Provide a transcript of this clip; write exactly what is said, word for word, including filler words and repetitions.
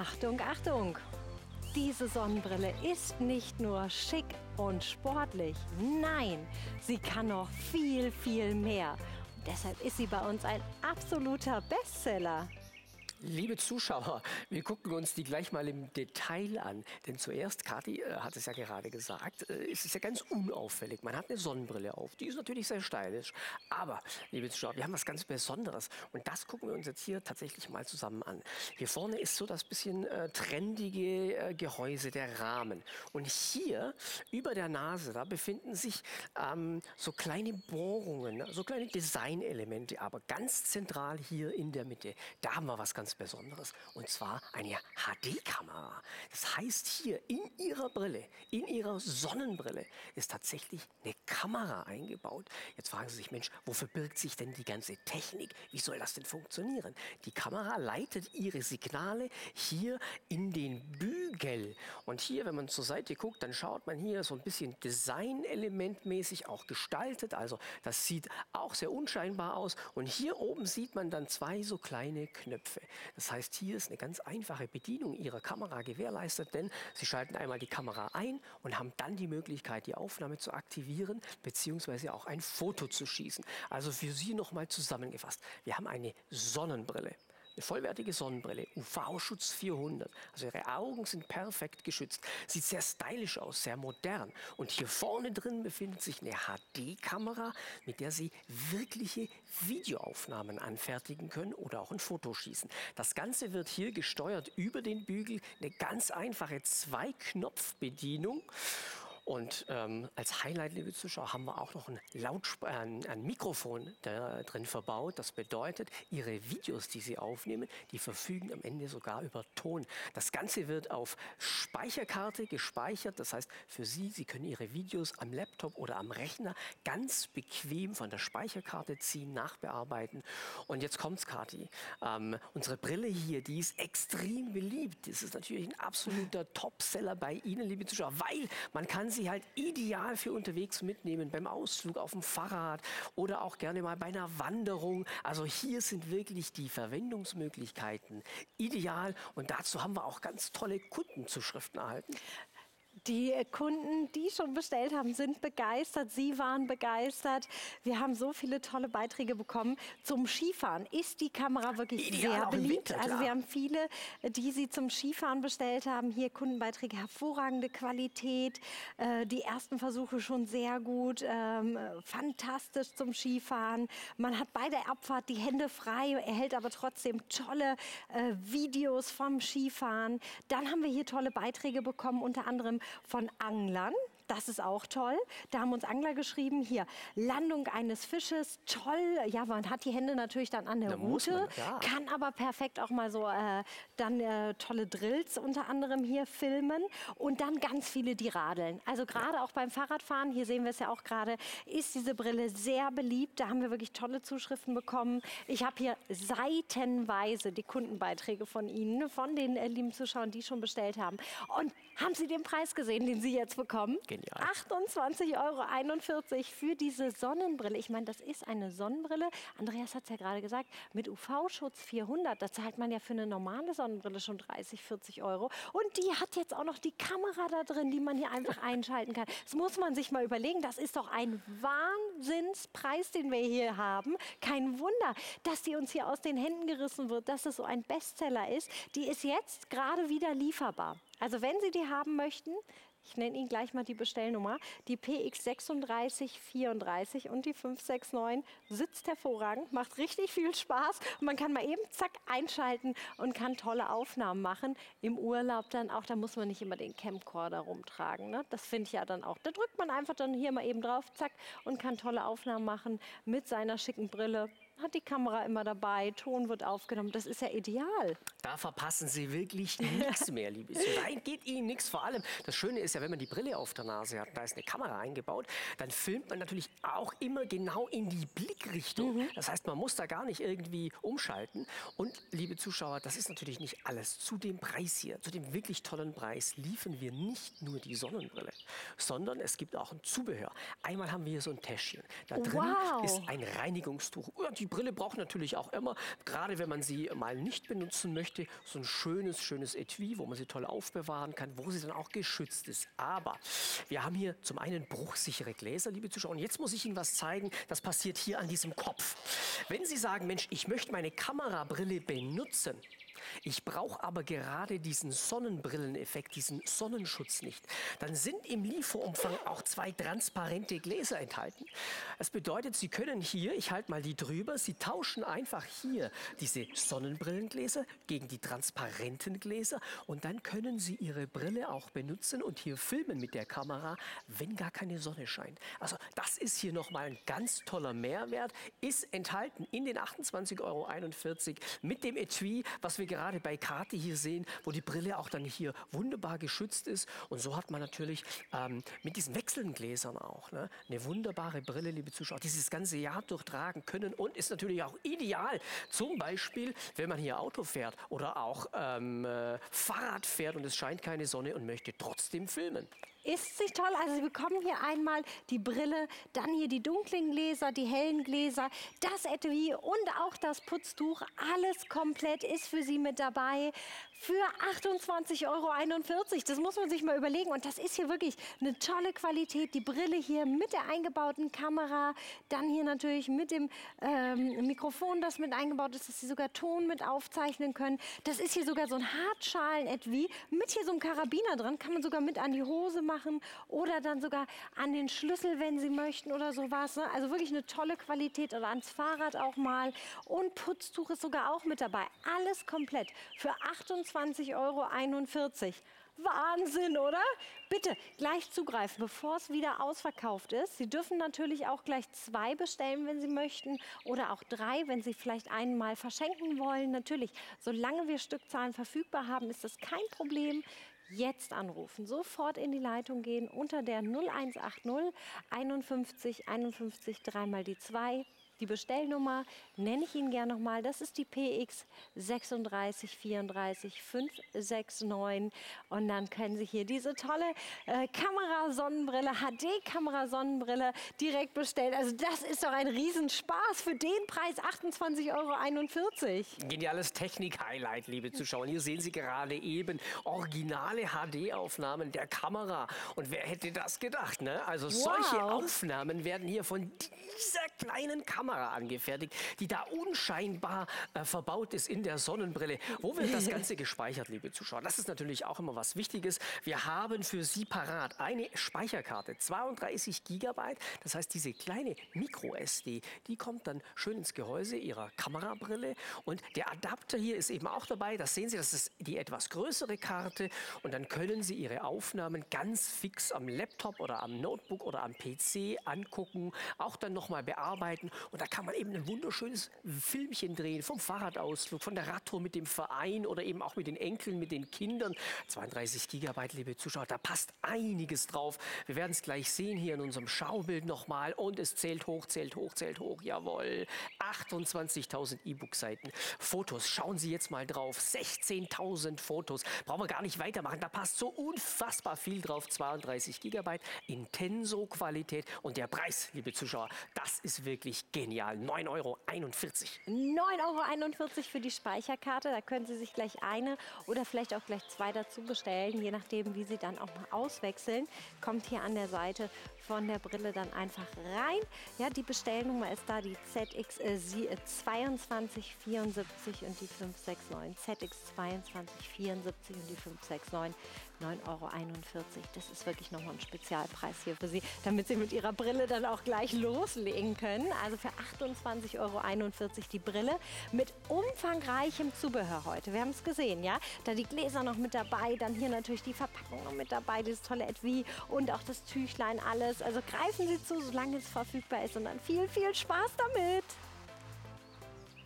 Achtung, Achtung! Diese Sonnenbrille ist nicht nur schick und sportlich, nein, sie kann noch viel, viel mehr. Und deshalb ist sie bei uns ein absoluter Bestseller. Liebe Zuschauer, wir gucken uns die gleich mal im Detail an. Denn zuerst, Kathi äh, hat es ja gerade gesagt, äh, es ist ja ganz unauffällig. Man hat eine Sonnenbrille auf, die ist natürlich sehr stylisch. Aber, liebe Zuschauer, wir haben was ganz Besonderes. Und das gucken wir uns jetzt hier tatsächlich mal zusammen an. Hier vorne ist so das bisschen äh, trendige äh, Gehäuse, der Rahmen. Und hier, über der Nase, da befinden sich ähm, so kleine Bohrungen, so kleine Designelemente. Aber ganz zentral hier in der Mitte, da haben wir was ganz Besonderes, und zwar eine H D-Kamera. Das heißt, hier in Ihrer Brille, in Ihrer Sonnenbrille, ist tatsächlich eine Kamera eingebaut. Jetzt fragen Sie sich, Mensch, wo verbirgt sich denn die ganze Technik? Wie soll das denn funktionieren? Die Kamera leitet ihre Signale hier in den Bügel. Und hier, wenn man zur Seite guckt, dann schaut man hier so ein bisschen designelementmäßig auch gestaltet. Also das sieht auch sehr unscheinbar aus. Und hier oben sieht man dann zwei so kleine Knöpfe. Das heißt, hier ist eine ganz einfache Bedienung Ihrer Kamera gewährleistet, denn Sie schalten einmal die Kamera ein und haben dann die Möglichkeit, die Aufnahme zu aktivieren bzw. auch ein Foto zu schießen. Also für Sie nochmal zusammengefasst, wir haben eine Sonnenbrille. Eine vollwertige Sonnenbrille, U V Schutz vierhundert. Also Ihre Augen sind perfekt geschützt. Sieht sehr stylisch aus, sehr modern. Und hier vorne drin befindet sich eine H D-Kamera, mit der Sie wirkliche Videoaufnahmen anfertigen können oder auch ein Foto schießen. Das Ganze wird hier gesteuert über den Bügel. Eine ganz einfache Zwei-Knopf-Bedienung. Und ähm, als Highlight, liebe Zuschauer, haben wir auch noch ein, Lautsp äh, ein Mikrofon da drin verbaut. Das bedeutet, Ihre Videos, die Sie aufnehmen, die verfügen am Ende sogar über Ton. Das Ganze wird auf Speicherkarte gespeichert. Das heißt, für Sie, Sie können Ihre Videos am Laptop oder am Rechner ganz bequem von der Speicherkarte ziehen, nachbearbeiten. Und jetzt kommt's, Kathi. Ähm, unsere Brille hier, die ist extrem beliebt. Das ist natürlich ein absoluter Topseller bei Ihnen, liebe Zuschauer, weil man kann sie halt ideal für unterwegs mitnehmen, beim Ausflug auf dem Fahrrad oder auch gerne mal bei einer Wanderung. Also hier sind wirklich die Verwendungsmöglichkeiten ideal, und dazu haben wir auch ganz tolle Kundenzuschriften erhalten. Die Kunden, die schon bestellt haben, sind begeistert. Sie waren begeistert. Wir haben so viele tolle Beiträge bekommen. Zum Skifahren ist die Kamera wirklich ideal, sehr beliebt. Winter, also wir haben viele, die sie zum Skifahren bestellt haben. Hier Kundenbeiträge, hervorragende Qualität. Äh, die ersten Versuche schon sehr gut. Ähm, fantastisch zum Skifahren. Man hat bei der Abfahrt die Hände frei, erhält aber trotzdem tolle äh, Videos vom Skifahren. Dann haben wir hier tolle Beiträge bekommen, unter anderem von Anglern. Das ist auch toll. Da haben uns Angler geschrieben, hier, Landung eines Fisches, toll. Ja, man hat die Hände natürlich dann an der da Rute, man, ja. kann aber perfekt auch mal so äh, dann äh, tolle Drills unter anderem hier filmen. Und dann ganz viele, die radeln. Also gerade ja. auch beim Fahrradfahren, hier sehen wir es ja auch gerade, ist diese Brille sehr beliebt. Da haben wir wirklich tolle Zuschriften bekommen. Ich habe hier seitenweise die Kundenbeiträge von Ihnen, von den äh, lieben Zuschauern, die schon bestellt haben. Und haben Sie den Preis gesehen, den Sie jetzt bekommen? Genau. achtundzwanzig Euro einundvierzig für diese Sonnenbrille. Ich meine, das ist eine Sonnenbrille. Andreas hat es ja gerade gesagt, mit U V Schutz vierhundert. Da zahlt man ja für eine normale Sonnenbrille schon dreißig, vierzig Euro. Und die hat jetzt auch noch die Kamera da drin, die man hier einfach einschalten kann. Das muss man sich mal überlegen. Das ist doch ein Wahnsinnspreis, den wir hier haben. Kein Wunder, dass die uns hier aus den Händen gerissen wird, dass es so ein Bestseller ist. Die ist jetzt gerade wieder lieferbar. Also wenn Sie die haben möchten, ich nenne Ihnen gleich mal die Bestellnummer. Die P X drei sechs drei vier vier und die fünf sechs neun sitzt hervorragend, macht richtig viel Spaß. Und man kann mal eben zack einschalten und kann tolle Aufnahmen machen. Im Urlaub dann auch, da muss man nicht immer den Camcorder rumtragen. Ne? Das finde ich ja dann auch. Da drückt man einfach dann hier mal eben drauf, zack, und kann tolle Aufnahmen machen mit seiner schicken Brille. Hat die Kamera immer dabei, Ton wird aufgenommen, das ist ja ideal. Da verpassen Sie wirklich nichts mehr, liebe Zuschauer. Nein, geht Ihnen nichts. Vor allem, das Schöne ist ja, wenn man die Brille auf der Nase hat, da ist eine Kamera eingebaut, dann filmt man natürlich auch immer genau in die Blickrichtung. Mhm. Das heißt, man muss da gar nicht irgendwie umschalten. Und, liebe Zuschauer, das ist natürlich nicht alles. Zu dem Preis hier, zu dem wirklich tollen Preis, liefern wir nicht nur die Sonnenbrille, sondern es gibt auch ein Zubehör. Einmal haben wir hier so ein Täschchen. Da drin wow. ist ein Reinigungstuch. Die Brille braucht natürlich auch immer, gerade wenn man sie mal nicht benutzen möchte, so ein schönes, schönes Etui, wo man sie toll aufbewahren kann, wo sie dann auch geschützt ist. Aber wir haben hier zum einen bruchsichere Gläser, liebe Zuschauer. Und jetzt muss ich Ihnen was zeigen, das passiert hier an diesem Kopf. Wenn Sie sagen, Mensch, ich möchte meine Kamerabrille benutzen, ich brauche aber gerade diesen Sonnenbrilleneffekt, diesen Sonnenschutz nicht, dann sind im Lieferumfang auch zwei transparente Gläser enthalten. Das bedeutet, Sie können hier, ich halte mal die drüber, Sie tauschen einfach hier diese Sonnenbrillengläser gegen die transparenten Gläser und dann können Sie Ihre Brille auch benutzen und hier filmen mit der Kamera, wenn gar keine Sonne scheint. Also das ist hier nochmal ein ganz toller Mehrwert, ist enthalten in den achtundzwanzig Euro einundvierzig mit dem Etui, was wir gerade bei Kati hier sehen, wo die Brille auch dann hier wunderbar geschützt ist. Und so hat man natürlich ähm, mit diesen wechselnden Gläsern auch, ne, eine wunderbare Brille, liebe Zuschauer, die Sie das ganze Jahr durchtragen können und ist natürlich auch ideal, zum Beispiel, wenn man hier Auto fährt oder auch ähm, äh, Fahrrad fährt und es scheint keine Sonne und möchte trotzdem filmen. Ist sich toll. Also Sie bekommen hier einmal die Brille, dann hier die dunklen Gläser, die hellen Gläser, das Etui und auch das Putztuch. Alles komplett ist für Sie mit dabei für achtundzwanzig Euro einundvierzig. Das muss man sich mal überlegen. Und das ist hier wirklich eine tolle Qualität. Die Brille hier mit der eingebauten Kamera, dann hier natürlich mit dem ähm, Mikrofon, das mit eingebaut ist, dass Sie sogar Ton mit aufzeichnen können. Das ist hier sogar so ein Hartschalen-Etui mit hier so einem Karabiner drin. Kann man sogar mit an die Hose machen. machen oder dann sogar an den Schlüssel, wenn Sie möchten oder sowas. Ne? Also wirklich eine tolle Qualität oder ans Fahrrad auch mal. Und Putztuch ist sogar auch mit dabei. Alles komplett für achtundzwanzig Euro einundvierzig. Wahnsinn, oder? Bitte gleich zugreifen, bevor es wieder ausverkauft ist. Sie dürfen natürlich auch gleich zwei bestellen, wenn Sie möchten. Oder auch drei, wenn Sie vielleicht einmal verschenken wollen. Natürlich, solange wir Stückzahlen verfügbar haben, ist das kein Problem. Jetzt anrufen, sofort in die Leitung gehen unter der null eins acht null einundfünfzig einundfünfzig dreimal die zwei. Die Bestellnummer nenne ich Ihnen gerne nochmal. Das ist die P X drei sechs drei vier fünf sechs neun. Und dann können Sie hier diese tolle äh, Kamera-Sonnenbrille, H D-Kamera-Sonnenbrille direkt bestellen. Also das ist doch ein Riesenspaß für den Preis, achtundzwanzig Euro einundvierzig. Geniales Technik-Highlight, liebe Zuschauer. Hier sehen Sie gerade eben originale H D-Aufnahmen der Kamera. Und wer hätte das gedacht, ne? Also wow. Solche Aufnahmen werden hier von dieser kleinen Kamera angefertigt, die da unscheinbar äh, verbaut ist in der Sonnenbrille. Wo wird das Ganze gespeichert, liebe Zuschauer? Das ist natürlich auch immer was Wichtiges. Wir haben für Sie parat eine Speicherkarte, zweiunddreißig Gigabyte. Das heißt, diese kleine Micro S D, die kommt dann schön ins Gehäuse Ihrer Kamerabrille. Und der Adapter hier ist eben auch dabei. Das sehen Sie, das ist die etwas größere Karte. Und dann können Sie Ihre Aufnahmen ganz fix am Laptop oder am Notebook oder am P C angucken, auch dann nochmal bearbeiten. Und da kann man eben ein wunderschönes Filmchen drehen, vom Fahrradausflug, von der Radtour mit dem Verein oder eben auch mit den Enkeln, mit den Kindern. zweiunddreißig Gigabyte, liebe Zuschauer, da passt einiges drauf. Wir werden es gleich sehen hier in unserem Schaubild nochmal. Und es zählt hoch, zählt hoch, zählt hoch, jawohl. achtundzwanzigtausend E-Book-Seiten, Fotos, schauen Sie jetzt mal drauf. sechzehntausend Fotos, brauchen wir gar nicht weitermachen. Da passt so unfassbar viel drauf. zweiunddreißig Gigabyte, Intenso-Qualität und der Preis, liebe Zuschauer, das ist wirklich genial. neun Euro einundvierzig. neun Euro einundvierzig für die Speicherkarte. Da können Sie sich gleich eine oder vielleicht auch gleich zwei dazu bestellen. Je nachdem, wie Sie dann auch mal auswechseln. Kommt hier an der Seite von der Brille dann einfach rein. Ja, die Bestellnummer ist da, die Z X zwei zwei sieben vier vier und die fünf sechs neun. Z X zwei zwei sieben vier vier und die fünf sechs neun. neun Euro einundvierzig. Das ist wirklich nochmal ein Spezialpreis hier für Sie, damit Sie mit Ihrer Brille dann auch gleich loslegen können. Also für achtundzwanzig Euro einundvierzig die Brille mit umfangreichem Zubehör heute. Wir haben es gesehen, ja? Da die Gläser noch mit dabei, dann hier natürlich die Verpackung noch mit dabei, dieses tolle Etui und auch das Tüchlein, alles. Also greifen Sie zu, solange es verfügbar ist und dann viel, viel Spaß damit.